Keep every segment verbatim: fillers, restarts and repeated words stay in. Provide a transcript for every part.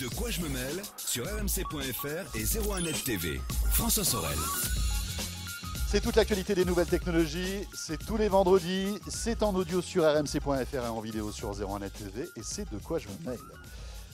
De quoi je me mêle sur R M C point F R et zéro un net T V. François Sorel. C'est toute l'actualité des nouvelles technologies, c'est tous les vendredis, c'est en audio sur R M C point F R et en vidéo sur zéro un net T V et c'est de quoi je me mêle.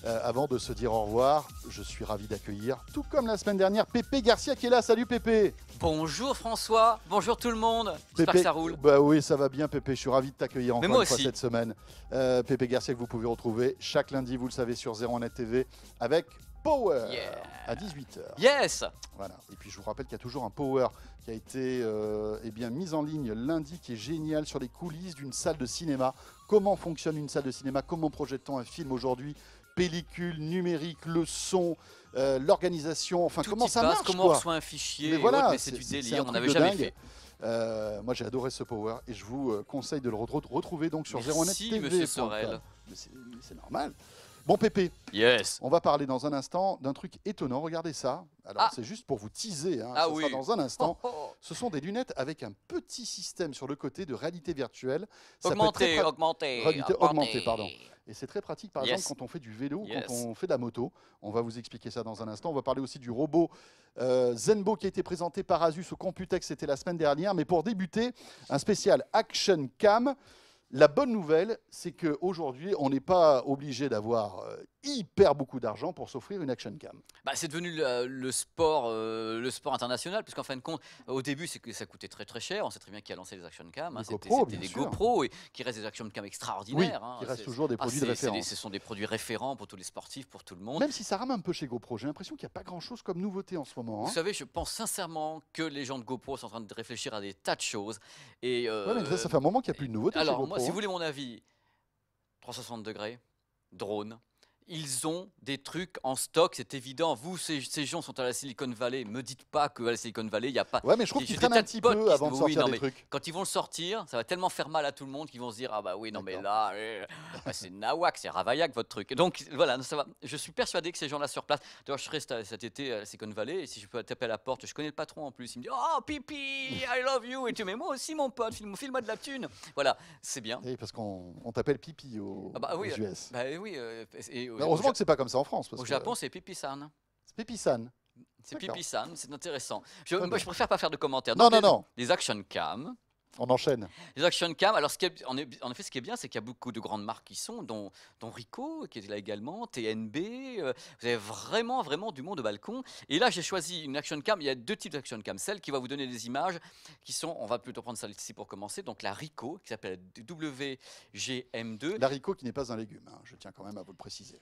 Euh, avant de se dire au revoir, je suis ravi d'accueillir, tout comme la semaine dernière, Pépé Garcia qui est là. Salut Pépé. Bonjour François, bonjour tout le monde. J'espère que ça roule. Bah oui, ça va bien Pépé, je suis ravi de t'accueillir encore une fois cette semaine. Euh, Pépé Garcia que vous pouvez retrouver chaque lundi, vous le savez, sur zéro un net T V avec Power, yeah, à dix-huit heures. Yes. Voilà. Et puis je vous rappelle qu'il y a toujours un Power qui a été euh, eh bien, mis en ligne lundi, qui est génial, sur les coulisses d'une salle de cinéma. Comment fonctionne une salle de cinéma? Comment projette-t-on un film aujourd'hui? Pellicule, numérique, le son, euh, l'organisation, enfin tout comment ça passe, marche comment quoi. On reçoit un fichier, mais voilà, mais c'est du délire, on n'avait jamais dingue. fait. Euh, moi j'ai adoré ce Power et je vous conseille de le re retrouver donc sur zéro un net T V. Monsieur Sorel. C'est normal. Bon Pépé, yes, on va parler dans un instant d'un truc étonnant, regardez ça. Alors ah, c'est juste pour vous teaser, hein, ah, ça oui. sera dans un instant. Oh, oh. Ce sont des lunettes avec un petit système sur le côté de réalité virtuelle. Augmentée, augmentée, augmentée. Augmentée, pardon. Et c'est très pratique, par yes. exemple, quand on fait du vélo ou yes. quand on fait de la moto. On va vous expliquer ça dans un instant. On va parler aussi du robot euh, Zenbo qui a été présenté par Asus au Computex, c'était la semaine dernière. Mais pour débuter, un spécial Action Cam. La bonne nouvelle, c'est qu'aujourd'hui, on n'est pas obligé d'avoir hyper beaucoup d'argent pour s'offrir une action cam. Bah, c'est devenu le, le, sport, euh, le sport international, puisqu'en fin de compte, au début, c'est que ça coûtait très très cher. On sait très bien qui a lancé les action cam. Hein. Les C'était GoPro, des sûr. GoPro, et qui restent des action cam extraordinaires. Oui, hein. Qui restent toujours des produits ah, de référence. Des, ce sont des produits référents pour tous les sportifs, pour tout le monde. Même si ça rame un peu chez GoPro, j'ai l'impression qu'il n'y a pas grand-chose comme nouveauté en ce moment. Hein. Vous savez, je pense sincèrement que les gens de GoPro sont en train de réfléchir à des tas de choses. Et euh, ouais, mais ça, ça fait un moment qu'il n'y a plus de nouveauté alors, chez GoPro. Si vous voulez mon avis, trois cent soixante degrés, drone, ils ont des trucs en stock, c'est évident. Vous, ces, ces gens sont à la Silicon Valley, me dites pas qu'à la Silicon Valley, il n'y a pas... Ouais, mais je trouve qu'ils traînent un petit peu avant de sortir des trucs. Quand ils vont le sortir, ça va tellement faire mal à tout le monde qu'ils vont se dire « Ah bah oui, non mais là, euh, bah, c'est nawak, c'est ravaillac votre truc. » Donc voilà, ça va. Je suis persuadé que ces gens-là sur place... D'ailleurs, je serai cet été à la Silicon Valley et si je peux taper à la porte, je connais le patron en plus, il me dit « Oh, pipi, I love you !» Et tu mets « Moi aussi, mon pote, file-moi de la thune !» Voilà, c'est bien. Et parce qu'on t'appelle pipi aux, ah bah, oui, aux U S. Bah oui, euh, et, bah heureusement que c'est pas comme ça en France. Parce au Japon, que... c'est Pipi-san. C'est Pipi-san. C'est Pipi-san, c'est intéressant. Je, moi, je préfère pas faire de commentaires. Non, Donc, non, les, non. Les action cam. On enchaîne. Les action cam. Alors, ce qui est, en effet, ce qui est bien, c'est qu'il y a beaucoup de grandes marques qui sont, dont, dont Ricoh, qui est là également, T N B. Euh, vous avez vraiment, vraiment du monde au balcon. Et là, j'ai choisi une action cam. Il y a deux types d'action cam. Celle qui va vous donner des images qui sont, on va plutôt prendre celle-ci pour commencer. Donc, la Ricoh, qui s'appelle W G M deux. La Ricoh, qui n'est pas un légume, hein, je tiens quand même à vous le préciser.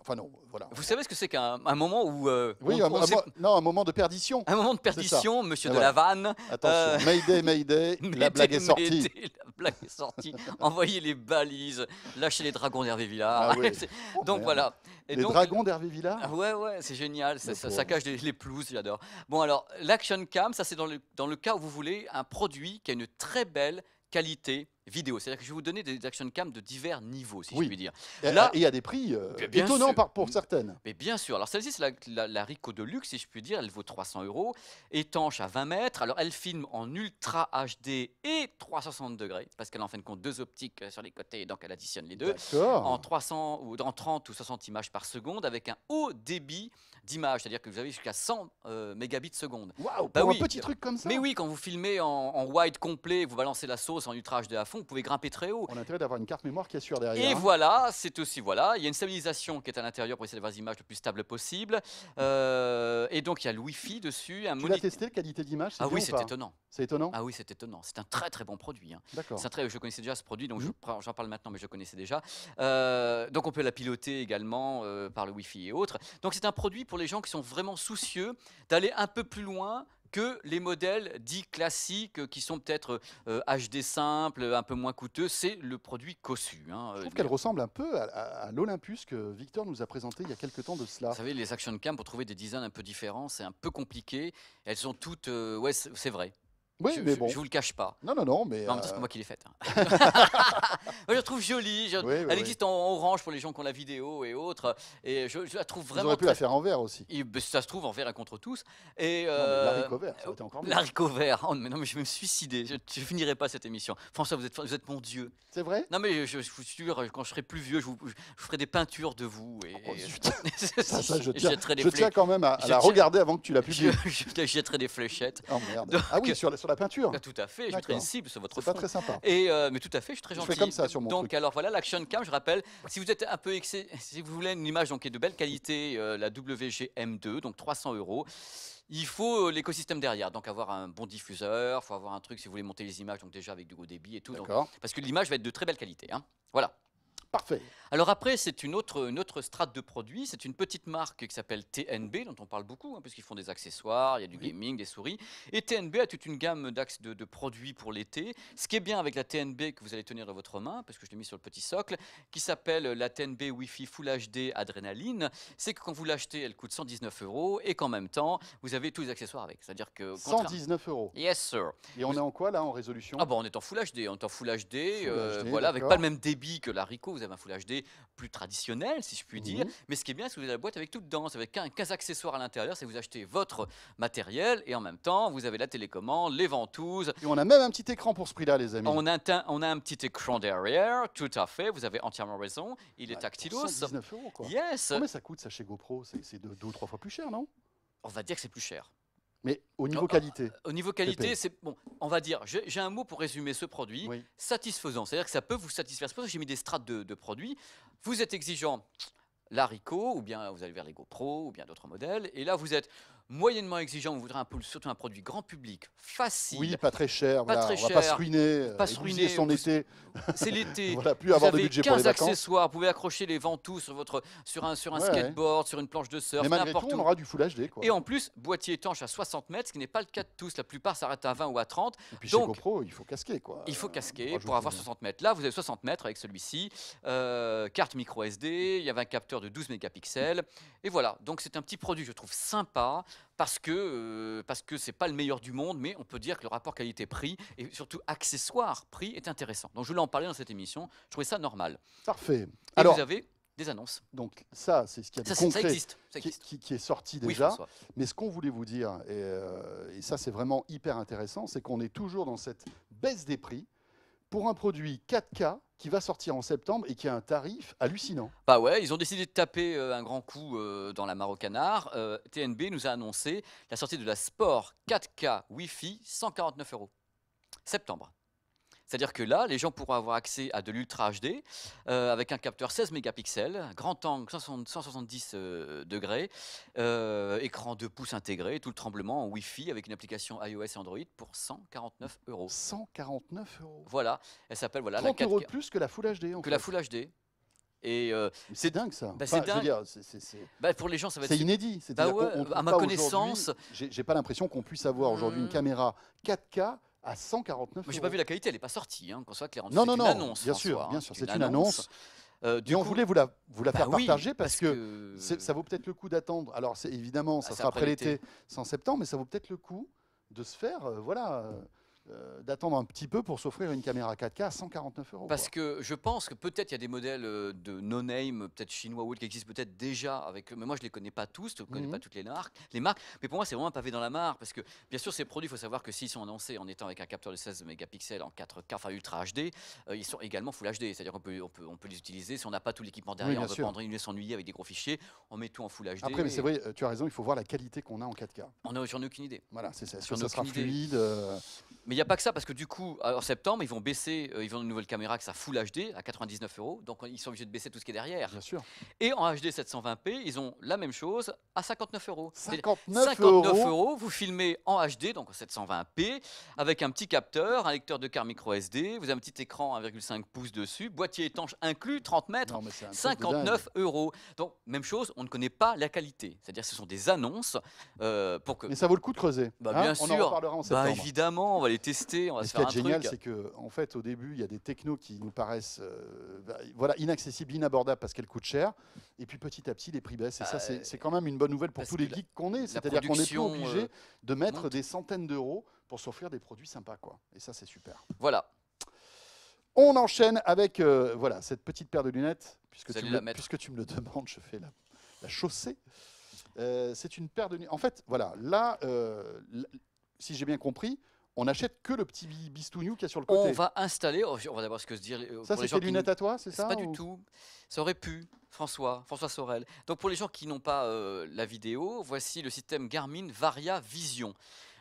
Enfin non, voilà. Vous savez ce que c'est qu'un moment où... Euh, oui, on, un, on un, sait... non, un moment de perdition. Un moment de perdition, monsieur de la vanne. Attention, euh... Mayday, Mayday, la blague est sortie. Mayday, la blague est sortie. Envoyez les balises, lâchez les dragons d'Hervé Villard. Ah ouais. Oh, donc merde. Voilà. Et les donc, dragons d'Hervé Villard. Ouais, ouais, c'est génial, ça, ça, ça cache les, les pelouses, j'adore. Bon alors, l'action cam, ça c'est dans le, dans le cas où vous voulez un produit qui a une très belle qualité vidéo. C'est-à-dire que je vais vous donner des action cam de divers niveaux, si oui. je puis dire. Là, et à des prix euh, étonnants par, pour certaines. Mais bien sûr. Alors celle-ci, c'est la, la, la Ricoh de luxe, si je puis dire. Elle vaut trois cents euros, étanche à vingt mètres. Alors elle filme en ultra H D et trois cent soixante degrés, parce qu'elle en fin de compte deux optiques sur les côtés, donc elle additionne les deux. En trois cents ou dans trente ou soixante images par seconde, avec un haut débit d'image, c'est-à-dire que vous avez jusqu'à cent euh, mégabits seconde. Waouh, bah oui. Un petit truc comme ça. Mais oui, quand vous filmez en, en wide complet, vous balancez la sauce en ultra H D à fond, vous pouvez grimper très haut. On a intérêt d'avoir une carte mémoire qui assure derrière. Et hein. voilà, c'est aussi voilà, il y a une stabilisation qui est à l'intérieur pour essayer d'avoir des images le plus stable possible. Euh, et donc il y a le Wi-Fi dessus. Un tu l'as testé, la qualité d'image? Ah oui, c'est étonnant. C'est étonnant. Ah oui, c'est étonnant. C'est un très très bon produit. Hein. D'accord. Je connaissais déjà ce produit, donc mmh. j'en je, parle maintenant, mais je connaissais déjà. Euh, donc on peut la piloter également euh, par le Wi-Fi et autres. Donc c'est un produit pour les gens qui sont vraiment soucieux d'aller un peu plus loin que les modèles dits classiques qui sont peut-être euh, H D simples, un peu moins coûteux. C'est le produit cossu. Hein. Je trouve qu'elle ressemble un peu à, à, à l'Olympus que Victor nous a présenté il y a quelques temps de cela. Vous savez, les action cam, pour trouver des designs un peu différents, c'est un peu compliqué. Elles sont toutes... Euh, ouais, c'est vrai. Oui, je, mais je, bon. Je vous le cache pas. Non, non, non, mais. Non, mais euh... c'est pas moi qui l'ai faite. Hein. Moi, je la trouve jolie. Je... Oui, oui, elle existe oui. en orange pour les gens qui ont la vidéo et autres. Et je, je la trouve vraiment. Vous auriez pu très... la faire en vert aussi. Et, ben, ça se trouve en vert et contre tous. Et. Euh... Non, mais l'haricot vert, ça aurait été encore mieux. L'haricot vert. Oh, mais non, mais je vais me suicider. Je, je finirai pas cette émission. François, vous êtes, vous êtes mon dieu. C'est vrai. Non, mais je, je vous jure, quand je serai plus vieux, je, vous, je, je ferai des peintures de vous. Et, oh, et... ça, ça, je tiens, je tiens quand même à, à la tiens... regarder avant que tu la publies. Je, je jetterai des fléchettes. Oh, merde. Donc... Ah oui, sur la, sur la peinture. Ah, tout à fait. Je mettrai une cible sur votre. C'est pas très sympa. Et euh, mais tout à fait, je suis très gentil. Je fais comme ça sur mon. Donc truc. Alors voilà, l'action cam. Je rappelle, si vous êtes un peu excès, si vous voulez une image donc qui est de belle qualité, euh, la W G M deux, donc trois cents euros. Il faut l'écosystème derrière, donc avoir un bon diffuseur, il faut avoir un truc si vous voulez monter les images, donc déjà avec du haut débit et tout. Donc, parce que l'image va être de très belle qualité. Hein. Voilà. Parfait. Alors après, c'est une autre, une autre strate de produits. C'est une petite marque qui s'appelle T N B, dont on parle beaucoup, hein, puisqu'ils font des accessoires, il y a du oui. gaming, des souris. Et T N B a toute une gamme d'axes de, de produits pour l'été. Ce qui est bien avec la T N B que vous allez tenir dans votre main, parce que je l'ai mis sur le petit socle, qui s'appelle la T N B Wi-Fi Full H D Adrénaline, c'est que quand vous l'achetez, elle coûte cent dix-neuf euros et qu'en même temps, vous avez tous les accessoires avec. C'est-à-dire que cent dix-neuf euros. Yes, sir. Et on vous... est en quoi là, en résolution? Ah bon, on est en Full H D, on est en Full H D, full euh, H D voilà, avec pas le même débit que la Ricoh. Vous avez un Full H D plus traditionnel, si je puis dire. Mmh. Mais ce qui est bien, c'est que vous avez la boîte avec tout dedans. Ça va être quinze accessoires à l'intérieur. C'est vous achetez votre matériel et en même temps, vous avez la télécommande, les ventouses. Et on a même un petit écran pour ce prix-là, les amis. On a, on a un petit écran derrière, tout à fait. Vous avez entièrement raison. Il ouais, est tactilos. cent dix-neuf euros, quoi. Yes. Combien ça coûte, ça, chez GoPro? C'est deux, deux ou trois fois plus cher, non? On va dire que c'est plus cher. Mais au niveau oh, qualité. Au niveau qualité, c'est bon. On va dire, j'ai un mot pour résumer ce produit, oui. satisfaisant. C'est-à-dire que ça peut vous satisfaire. C'est pour ça que j'ai mis des strates de, de produits. Vous êtes exigeant, la Ricoh, ou bien vous allez vers les GoPro, ou bien d'autres modèles. Et là, vous êtes moyennement exigeant. Vous voudrez un peu, surtout un produit grand public, facile. Oui, pas très cher. Pas voilà, très on cher. On va pas se ruiner. Pas se ruiner. Son vous, été. C'est l'été. Voilà, plus vous avoir de budget pour les vacances. Accessoires. Vous pouvez accrocher les ventouses sur votre, sur un, sur un ouais, skateboard, ouais. sur une planche de surf. Mais malgré tout, on aura du Full H D. Quoi. Et en plus, boîtier étanche à soixante mètres, ce qui n'est pas le cas de tous. La plupart s'arrêtent à vingt ou à trente. Et puis donc, chez GoPro, il faut casquer quoi. Il faut casquer euh, pour avoir soixante mètres. Là, vous avez soixante mètres avec celui-ci. Euh, carte micro S D. Il y avait un capteur de douze mégapixels. Et voilà. Donc c'est un petit produit, je trouve sympa. Parce que euh, parce que c'est pas le meilleur du monde, mais on peut dire que le rapport qualité-prix et surtout accessoire-prix est intéressant. Donc je voulais en parler dans cette émission. Je trouvais ça normal. Parfait. Et alors vous avez des annonces. Donc ça, c'est ce qui a ça, de concret, ça existe, ça existe. Qui, qui, qui est sorti déjà. Oui, mais ce qu'on voulait vous dire, et, euh, et ça c'est vraiment hyper intéressant, c'est qu'on est toujours dans cette baisse des prix pour un produit quatre K qui va sortir en septembre et qui a un tarif hallucinant. Bah ouais, ils ont décidé de taper euh, un grand coup euh, dans la mare au canard. Euh, T N B nous a annoncé la sortie de la Sport quatre K Wi-Fi, cent quarante-neuf euros. Septembre. C'est-à-dire que là, les gens pourront avoir accès à de l'Ultra H D euh, avec un capteur seize mégapixels, grand angle cent soixante-dix euh, degrés, euh, écran deux pouces intégré, tout le tremblement en Wi-Fi avec une application iOS et Android pour cent quarante-neuf euros. cent quarante-neuf euros. Voilà, elle s'appelle voilà la quatre K, euros de plus que la Full H D. En que fait. La Full H D. Et euh, c'est dingue ça. Bah, enfin, dingue. Je veux dire, c'est, c'est, c'est... Bah, pour les gens, ça va être. C'est inédit. C'est bah ouais, on, on à ma connaissance, j'ai pas l'impression qu'on puisse avoir aujourd'hui mmh. une caméra quatre K. À cent quarante-neuf euros. Moi, j'ai pas vu la qualité, elle n'est pas sortie. Hein, qu'on soit clair, non, non, non. Annonce, bien François, sûr, bien hein, sûr, c'est une, une annonce. Euh, du et on coup, voulait vous la, vous la bah faire oui, partager parce, parce que, que... ça vaut peut-être le coup d'attendre. Alors, évidemment, ça ah, sera après l'été, en septembre, mais ça vaut peut-être le coup de se faire, euh, voilà. Euh, Euh, d'attendre un petit peu pour s'offrir une caméra quatre K à cent quarante-neuf euros. Parce quoi. Que je pense que peut-être il y a des modèles de no-name, peut-être chinois ou qui existent peut-être déjà avec. Mais moi je les connais pas tous, je ne connais mm-hmm. pas toutes les marques, les marques. Mais pour moi c'est vraiment un pavé dans la mare parce que bien sûr ces produits, il faut savoir que s'ils sont annoncés en étant avec un capteur de seize mégapixels en quatre K, enfin Ultra H D, euh, ils sont également Full H D. C'est-à-dire qu'on peut, on peut, on peut les utiliser si on n'a pas tout l'équipement derrière, oui, on peut prendre, s'ennuyer avec des gros fichiers, on met tout en Full H D. Après mais et... c'est vrai, tu as raison, il faut voir la qualité qu'on a en quatre K. On a, j'en ai aucune idée. Voilà, c'est ça. Est-ce que ça sera fluide euh... Mais il n'y a pas que ça, parce que du coup, en septembre, ils vont baisser, euh, ils ont une nouvelle caméra qui sera Full H D à quatre-vingt-dix-neuf euros, donc ils sont obligés de baisser tout ce qui est derrière. Bien sûr. Et en H D sept cent vingt p, ils ont la même chose à cinquante-neuf euros. cinquante-neuf, cinquante-neuf euros, vous filmez en H D, donc en sept cent vingt p, avec un petit capteur, un lecteur de carte micro S D, vous avez un petit écran un virgule cinq pouces dessus, boîtier étanche inclus, trente mètres, non, cinquante-neuf euros. Donc, même chose, on ne connaît pas la qualité. C'est-à-dire, ce sont des annonces euh, pour que. Mais ça vaut le coup de creuser. Bah, hein, bien sûr. On en reparlera en septembre. Bah, évidemment, on va les tester, on va se faire un truc. Ce qui est génial, c'est qu'en fait, au début, il y a des technos qui nous paraissent euh, voilà, inaccessibles, inabordables parce qu'elles coûtent cher. Et puis petit à petit, les prix baissent. Et euh, ça, c'est quand même une bonne nouvelle pour tous les geeks qu'on est. C'est-à-dire qu'on n'est plus obligé de mettre des centaines d'euros pour s'offrir des produits sympas, quoi. Et ça, c'est super. Voilà. On enchaîne avec euh, voilà, cette petite paire de lunettes. Puisque tu, me le, puisque tu me le demandes, je fais la, la chaussée. Euh, c'est une paire de lunettes. En fait, voilà, là, euh, là si j'ai bien compris, on n'achète que le petit bistougnou qu'il y a sur le côté. On va installer, on va d'abord ce que se dire. Ça, c'est tes lunettes à toi, c'est ça? Pas du tout. Ça aurait pu, François, François Sorel. Donc, pour les gens qui n'ont pas euh, la vidéo, voici le système Garmin Varia Vision.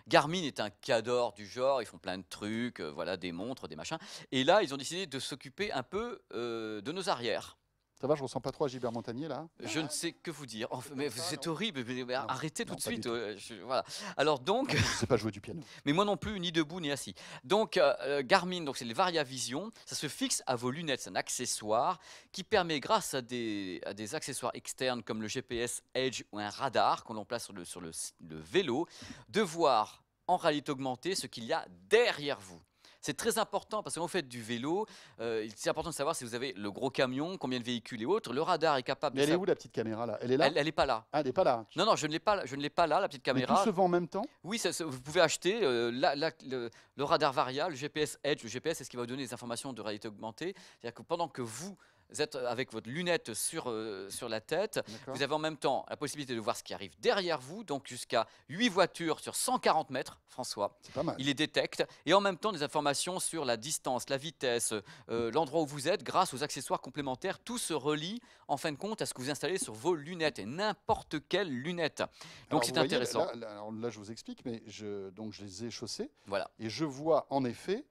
Garmin est un cador du genre, ils font plein de trucs, euh, voilà, des montres, des machins. Et là, ils ont décidé de s'occuper un peu euh, de nos arrières. Ça va, je ne ressens pas trop à Gilbert Montagnier, là. Je ah, ne sais que vous dire. Enfin, mais c'est horrible, mais, mais non, arrêtez non, tout de suite. Euh, je, voilà. Alors donc... Non, je ne sais pas jouer du piano. Mais moi non plus, ni debout, ni assis. Donc, euh, Garmin, c'est les Varia Vision. Ça se fixe à vos lunettes. C'est un accessoire qui permet, grâce à des, à des accessoires externes comme le G P S Edge ou un radar qu'on en place sur, le, sur le, le vélo, de voir en réalité augmentée ce qu'il y a derrière vous. C'est très important parce que quand vous faites du vélo, euh, c'est important de savoir si vous avez le gros camion, combien de véhicules et autres. Le radar est capable. Mais elle de est où la petite caméra là? Elle est là? Elle n'est pas là. Ah, elle n'est pas là. Non, non, je ne l'ai pas. Je ne l'ai pas là, la petite caméra. Mais tout se vend en même temps? Oui, ça, ça, vous pouvez acheter euh, la, la, le, le radar Varia, le G P S Edge. Le G P S, c'est ce qui va vous donner des informations de réalité augmentée. C'est-à-dire que pendant que vous Vous êtes avec votre lunette sur, euh, sur la tête. Vous avez en même temps la possibilité de voir ce qui arrive derrière vous, donc jusqu'à huit voitures sur cent quarante mètres, François. C'est pas mal. Il les détecte. Et en même temps, des informations sur la distance, la vitesse, euh, l'endroit où vous êtes, grâce aux accessoires complémentaires. Tout se relie, en fin de compte, à ce que vous installez sur vos lunettes, et n'importe quelle lunette. Donc, c'est intéressant. Là, là, là, je vous explique, mais je, donc, je les ai chaussées. Voilà. Et je vois, en effet...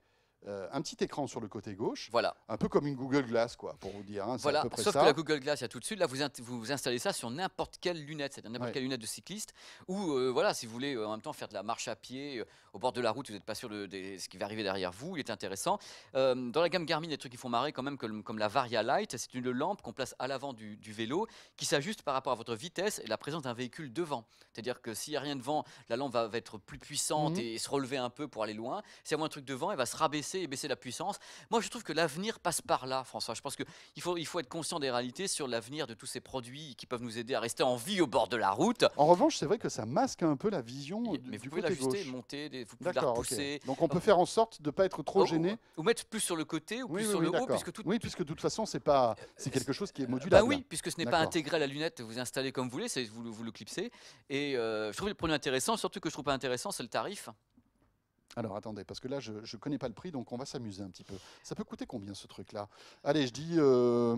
Euh, un petit écran sur le côté gauche, voilà, un peu comme une Google Glass, quoi, pour vous dire. Hein, voilà, à peu près sauf ça. Que la Google Glass, il y a tout de suite. Là, vous, vous installez ça sur n'importe quelle lunette, c'est-à-dire n'importe ouais. quelle lunette de cycliste. Ou euh, voilà, si vous voulez euh, en même temps faire de la marche à pied euh, au bord de la route, vous n'êtes pas sûr de, de, de ce qui va arriver derrière vous. Il est intéressant. Euh, dans la gamme Garmin, il y a des trucs qui font marrer quand même, comme, comme la Varia Light. C'est une lampe qu'on place à l'avant du, du vélo, qui s'ajuste par rapport à votre vitesse et la présence d'un véhicule devant. C'est-à-dire que s'il n'y a rien devant, la lampe va, va être plus puissante mmh. et se relever un peu pour aller loin. S'il y a moins de trucs devant, elle va se rabaisser et baisser la puissance. Moi, je trouve que l'avenir passe par là, François. Je pense qu'il faut, il faut être conscient des réalités sur l'avenir de tous ces produits qui peuvent nous aider à rester en vie au bord de la route. En revanche, c'est vrai que ça masque un peu la vision mais du côté gauche. Vous pouvez l'ajuster, monter, vous pouvez la repousser. Okay. Donc, on peut faire en sorte de ne pas être trop oh, gêné. Ou mettre plus sur le côté ou oui, plus oui, sur oui, le haut. Puisque tout... Oui, puisque de toute façon, c'est quelque chose qui est modulable. Bah oui, puisque ce n'est pas intégré à la lunette. Vous installez comme vous voulez, vous, vous le clipsez. Et euh, je trouve le produit intéressant. Surtout que je trouve pas intéressant, c'est le tarif. Alors attendez, parce que là je ne connais pas le prix, donc on va s'amuser un petit peu. Ça peut coûter combien ce truc là? Allez, je dis euh,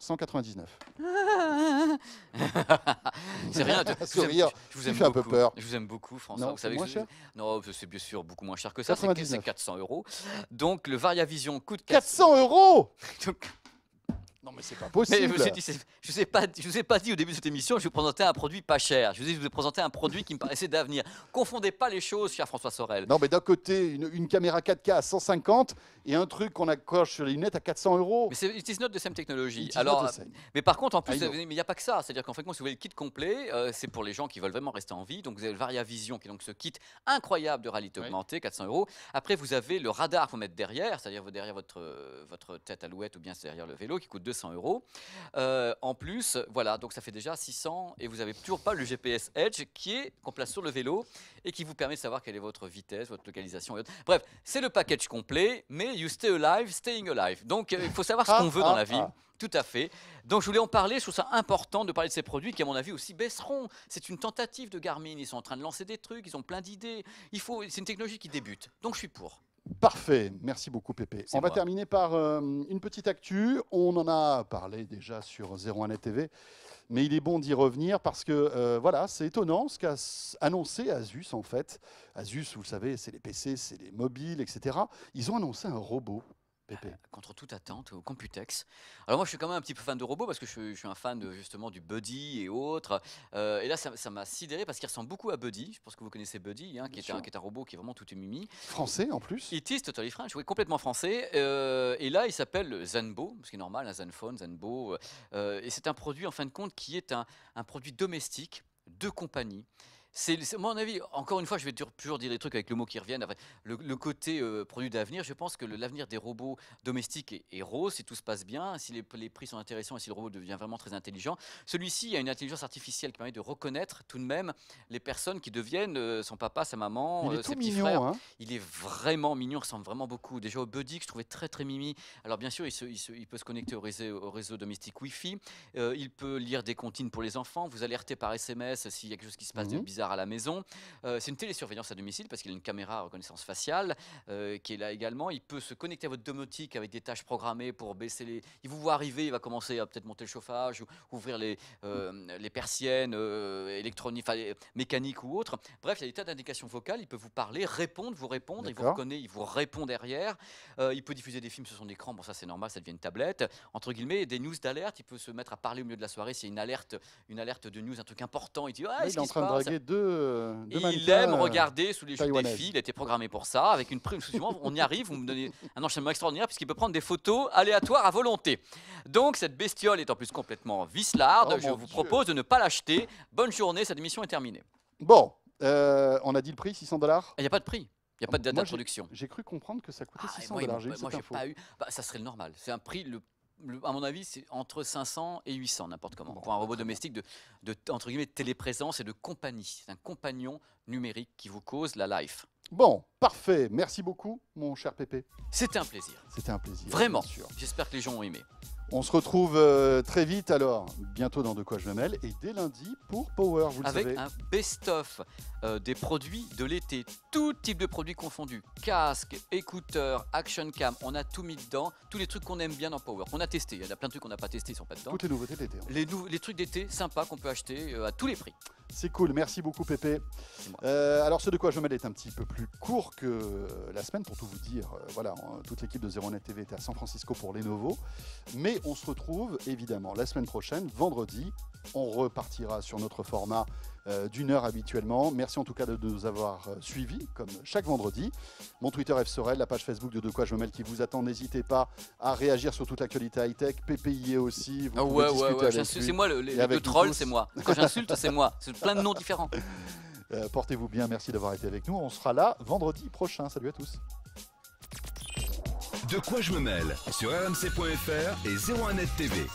cent quatre-vingt-dix-neuf. C'est rien de sourire. Je vous aime beaucoup. Un peu peur. Je vous aime beaucoup, François. Non, vous savez moins que cher. Non, c'est bien sûr beaucoup moins cher que ça. C'est quatre cents euros. Donc le Varia Vision coûte quatre cents euros. Donc... Non mais c'est pas possible. Mais, dit, je vous ai pas, je vous ai pas dit au début de cette émission, je vous présentais un produit pas cher. Je vous ai, je vous ai présenté un produit qui me paraissait d'avenir. Confondez pas les choses, cher François Sorel. Non mais d'un côté une, une caméra quatre K à cent cinquante et un truc qu'on accroche sur les lunettes à quatre cents euros. Mais c'est une note de same technologie. Alors, mais par contre en plus, il n'y a pas que ça. C'est-à-dire qu'en fait, si vous voulez le kit complet, euh, c'est pour les gens qui veulent vraiment rester en vie. Donc vous avez le Varia Vision qui est donc ce kit incroyable de réalité oui. augmentée, quatre cents euros. Après vous avez le radar qu'il faut mettre derrière, c'est-à-dire derrière votre votre tête alouette ou bien derrière le vélo qui coûte deux cents euros. Euh, en plus, voilà, donc ça fait déjà six cents et vous n'avez toujours pas le G P S Edge qui est qu'on place sur le vélo et qui vous permet de savoir quelle est votre vitesse, votre localisation et autres. Bref, c'est le package complet, mais you stay alive, staying alive. Donc il euh, faut savoir ce qu'on ah, veut ah, dans la vie. Ah. Tout à fait. Donc je voulais en parler, je trouve ça important de parler de ces produits qui à mon avis aussi baisseront. C'est une tentative de Garmin, ils sont en train de lancer des trucs, ils ont plein d'idées. Il faut, c'est une technologie qui débute, donc je suis pour. Parfait, merci beaucoup Pépé. On va terminer par euh, une petite actu. On en a parlé déjà sur zéro un Net T V, mais il est bon d'y revenir parce que euh, voilà, c'est étonnant ce qu'a annoncé Asus en fait. Asus, vous le savez, c'est les P C, c'est les mobiles, et cetera. Ils ont annoncé un robot. Pépé. Contre toute attente, au Computex. Alors moi, je suis quand même un petit peu fan de robots parce que je, je suis un fan de, justement du Buddy et autres. Euh, et là, ça m'a sidéré parce qu'il ressemble beaucoup à Buddy. Je pense que vous connaissez Buddy, hein, qui, est un, qui est un robot qui est vraiment tout une mimi. Français en plus. It is totally French, oui, complètement français. Euh, et là, il s'appelle Zenbo, ce qui est normal, un Zenphone, Zenbo. Euh, et c'est un produit, en fin de compte, qui est un, un produit domestique de compagnie. c'est à mon avis, encore une fois, je vais toujours dire des trucs avec le mot qui reviennent. Après, le, le côté euh, produit d'avenir, je pense que l'avenir des robots domestiques est, est rose, si tout se passe bien, si les, les prix sont intéressants et si le robot devient vraiment très intelligent. Celui-ci a une intelligence artificielle qui permet de reconnaître tout de même les personnes qui deviennent euh, son papa, sa maman, euh, ses petits mignon, frères. Hein, il est vraiment mignon, il ressemble vraiment beaucoup. Déjà au Buddy, que je trouvais très très mimi. Alors bien sûr, il, se, il, se, il peut se connecter au réseau, au réseau domestique Wi-Fi. Euh, il peut lire des comptines pour les enfants, vous alerter par S M S s'il y a quelque chose qui se passe mmh. de bizarre à la maison. Euh, c'est une télésurveillance à domicile parce qu'il a une caméra à reconnaissance faciale euh, qui est là également. Il peut se connecter à votre domotique avec des tâches programmées pour baisser les... Il vous voit arriver, il va commencer à peut-être monter le chauffage ou ouvrir les, euh, les persiennes euh, électroniques, enfin, mécaniques ou autres. Bref, il y a des tas d'indications vocales. Il peut vous parler, répondre, vous répondre. Il vous reconnaît, il vous répond derrière. Euh, il peut diffuser des films sur son écran. Bon, ça c'est normal, ça devient une tablette. Entre guillemets, des news d'alerte. Il peut se mettre à parler au milieu de la soirée s'il y a une alerte, une alerte de news, un truc important. Il dit ah, est-ce qu'il se passe ? De, de et il aime regarder sous les jeux des filles, il a été programmé pour ça, avec une prime, souvent, on y arrive, vous me donnez un enchaînement extraordinaire, puisqu'il peut prendre des photos aléatoires à volonté. Donc cette bestiole est en plus complètement vicelarde, oh je vous Dieu. propose de ne pas l'acheter. Bonne journée, cette émission est terminée. Bon, euh, on a dit le prix, six cents dollars. Il n'y a pas de prix. Il n'y a pas de date d'introduction. J'ai cru comprendre que ça coûtait ah, six cents dollars. Moi, moi j'ai pas eu. Bah, ça serait le normal. C'est un prix, le, le, à mon avis, c'est entre cinq cents et huit cents, n'importe comment. Bon, pour un robot domestique de, de, entre guillemets, de téléprésence et de compagnie. C'est un compagnon numérique qui vous cause la life. Bon, parfait. Merci beaucoup, mon cher Pépé. C'était un plaisir. C'était un plaisir. Vraiment. J'espère que les gens ont aimé. On se retrouve euh, très vite, alors, bientôt dans De Quoi Je Me Mêle, et dès lundi pour Power, vous le Avec savez. Avec un best-of euh, des produits de l'été, tout type de produits confondus, casque, écouteurs, action cam, on a tout mis dedans, tous les trucs qu'on aime bien dans Power, qu'on a testé, il y a plein de trucs qu'on n'a pas testé, ils ne sont pas dedans. Toutes les nouveautés d'été. Les, nou les trucs d'été sympas qu'on peut acheter euh, à tous les prix. C'est cool, merci beaucoup Pépé. Euh, alors ce De Quoi Je Me Mêle est un petit peu plus court que la semaine, pour tout vous dire, voilà, toute l'équipe de zéro net T V était à San Francisco pour Lenovo, mais on se retrouve évidemment la semaine prochaine, vendredi. On repartira sur notre format euh, d'une heure habituellement. Merci en tout cas de, de nous avoir euh, suivis comme chaque vendredi. Mon Twitter F Sorel, la page Facebook de De Quoi Je Me Mêle qui vous attend. N'hésitez pas à réagir sur toute l'actualité high-tech. Pépé y est aussi. Vous ah ouais, ouais, ouais. C'est moi, le, le, le troll, c'est moi. Quand j'insulte, c'est moi. C'est plein de noms différents. Euh, Portez-vous bien. Merci d'avoir été avec nous. On sera là vendredi prochain. Salut à tous. De Quoi Je Me Mêle sur R M C point F R et zéro un net T V.